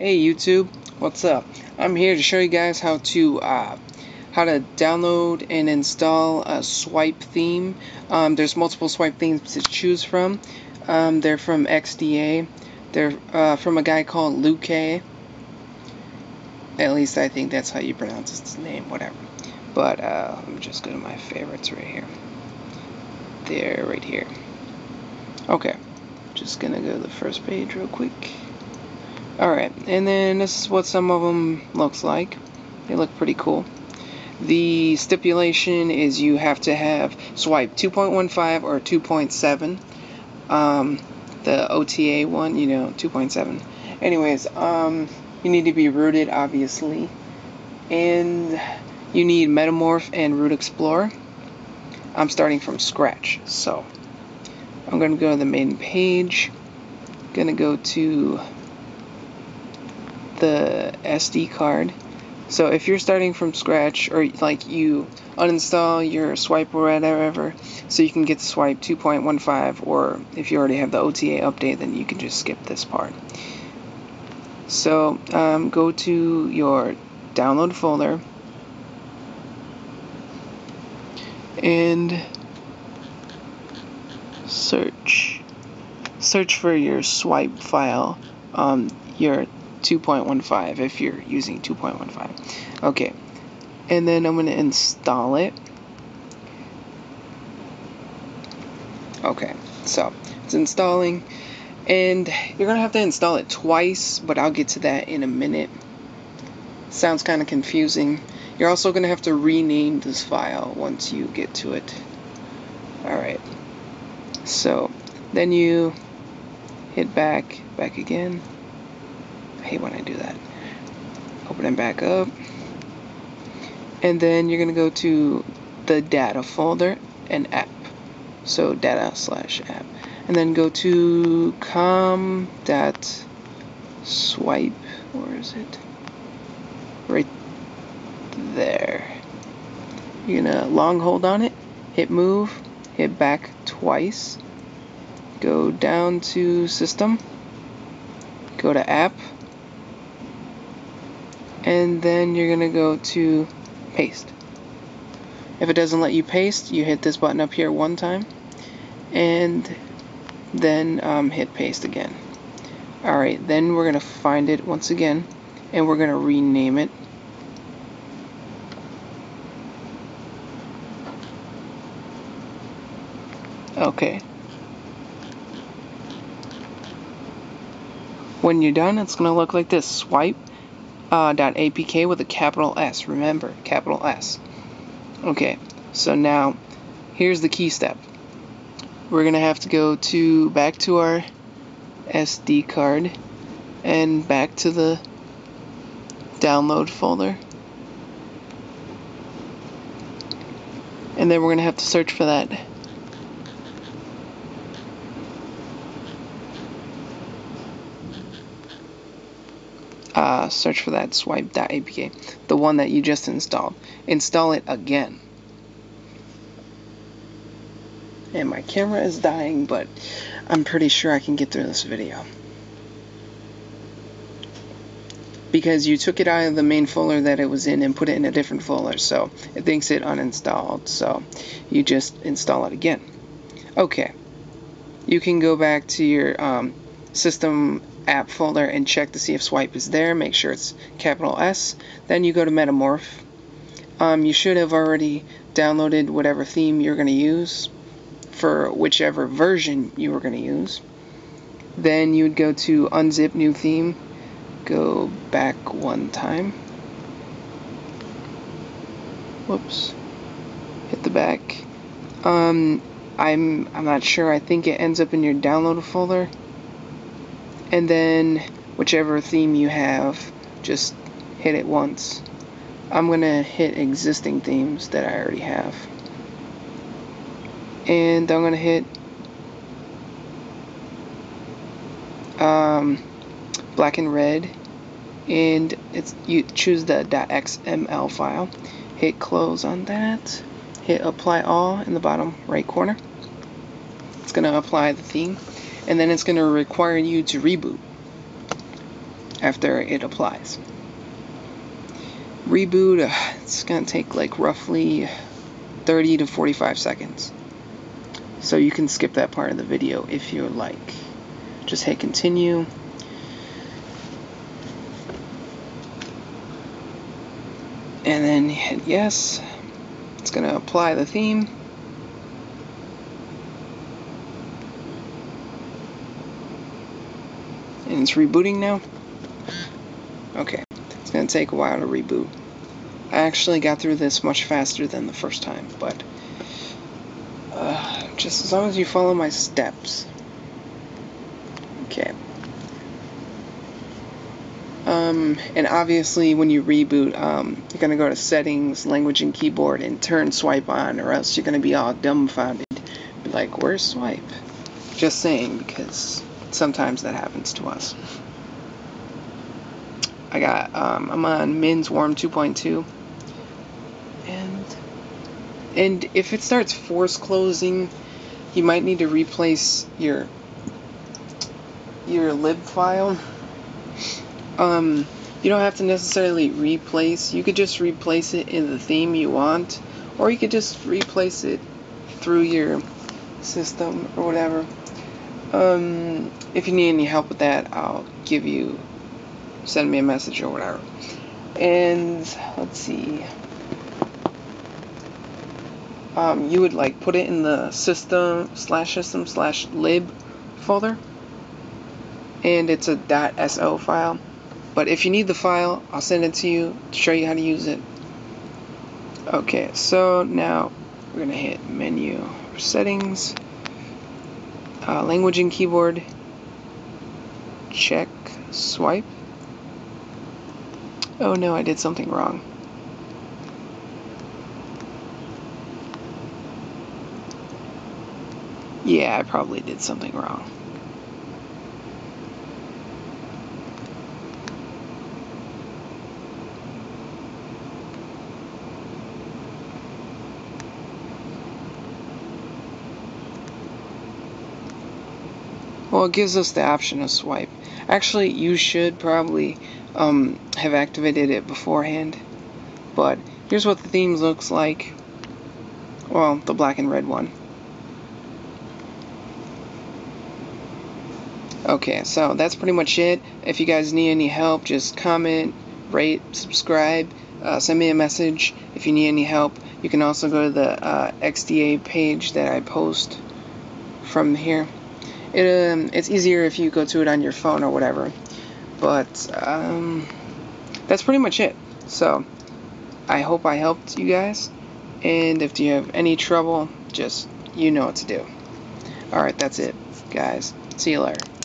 Hey YouTube, what's up? I'm here to show you guys how to download and install a Swype theme. There's multiple Swype themes to choose from. They're from XDA. They're from a guy called Luke. At least I think that's how you pronounce his name. Whatever. But I'm just going to my favorites right here. They're right here. Okay. Just gonna go to the first page real quick. Alright, and then this is what some of them looks like. They look pretty cool. The stipulation is you have to have Swype 2.15 or 2.7. The OTA one, 2.7. Anyways, you need to be rooted, obviously. And you need Metamorph and Root Explorer. I'm starting from scratch, so I'm going to go to the main page. I'm going to go to the SD card. So if you're starting from scratch, or like you uninstall your Swype or whatever, so you can get Swype 2.15, or if you already have the OTA update, then you can just skip this part. So go to your download folder and search for your Swype file, your 2.15 if you're using 2.15. Okay, and then I'm going to install it. Okay, so it's installing, and you're going to have to install it twice, but I'll get to that in a minute. Sounds kind of confusing. You're also going to have to rename this file once you get to it. Alright, so then you hit back again. I hate when I do that. Open it back up, and then you're gonna go to the data folder and app, so data/app, and then go to com.swype. Where is it? Right there. You're gonna long hold on it, hit move, hit back twice, go down to system, go to app, and then you're gonna go to paste. If it doesn't let you paste, you hit this button up here one time, and then hit paste again. Alright, then we're gonna find it once again, and we're gonna rename it. Okay. When you're done, it's gonna look like this: Swype .apk with a capital S. Remember, capital S. Okay, so now here's the key step. We're gonna have to go to back to our SD card and back to the download folder, and then we're gonna have to search for that. Search for that Swype.apk, the one that you just installed. Install it again. And my camera is dying, but I'm pretty sure I can get through this video, because you took it out of the main folder that it was in and put it in a different folder, so it thinks it uninstalled, so you just install it again. Okay, you can go back to your system app folder and check to see if Swype is there. Make sure it's capital S. Then you go to Metamorph. You should have already downloaded whatever theme you're going to use for whichever version you were going to use. Then you would go to unzip new theme, go back one time, whoops, hit the back. I'm not sure, I think it ends up in your download folder. And then whichever theme you have, just hit it once. I'm gonna hit existing themes that I already have, and I'm gonna hit black and red, and you choose the .xml file, hit close on that, hit apply all in the bottom right corner. It's gonna apply the theme, and then it's going to require you to reboot. after it applies. Reboot, it's going to take like roughly 30 to 45 seconds. So you can skip that part of the video if you like. Just hit continue. And then hit yes. It's going to apply the theme. And it's rebooting now. Okay. It's going to take a while to reboot. I actually got through this much faster than the first time, but just as long as you follow my steps. Okay. And obviously when you reboot, you're going to go to settings, language and keyboard, and turn Swype on, or else you're going to be all dumbfounded. Be like, where's Swype? Just saying, because sometimes that happens to us. I'm on Min's Warm 2.2, and if it starts force closing, you might need to replace your lib file. You don't have to necessarily replace. You could just replace it in the theme you want, or you could just replace it through your system or whatever. If you need any help with that, I'll give you. Send me a message or whatever. And let's see. You would like put it in the system/lib folder, and it's a .so file. But if you need the file, I'll send it to you to show you how to use it. Okay, so now we're gonna hit menu, settings, language and keyboard, check Swype. Oh no, I did something wrong. Yeah, I probably did something wrong. Well, it gives us the option of Swype. Actually, you should probably have activated it beforehand, but here's what the theme looks like. Well, the black and red one. Okay, so that's pretty much it. If you guys need any help, just comment, rate, subscribe, send me a message if you need any help. You can also go to the XDA page that I post from here. It's easier if you go to it on your phone or whatever. But that's pretty much it. So I hope I helped you guys. And if you have any trouble, just you know what to do. Alright, that's it, guys. See you later.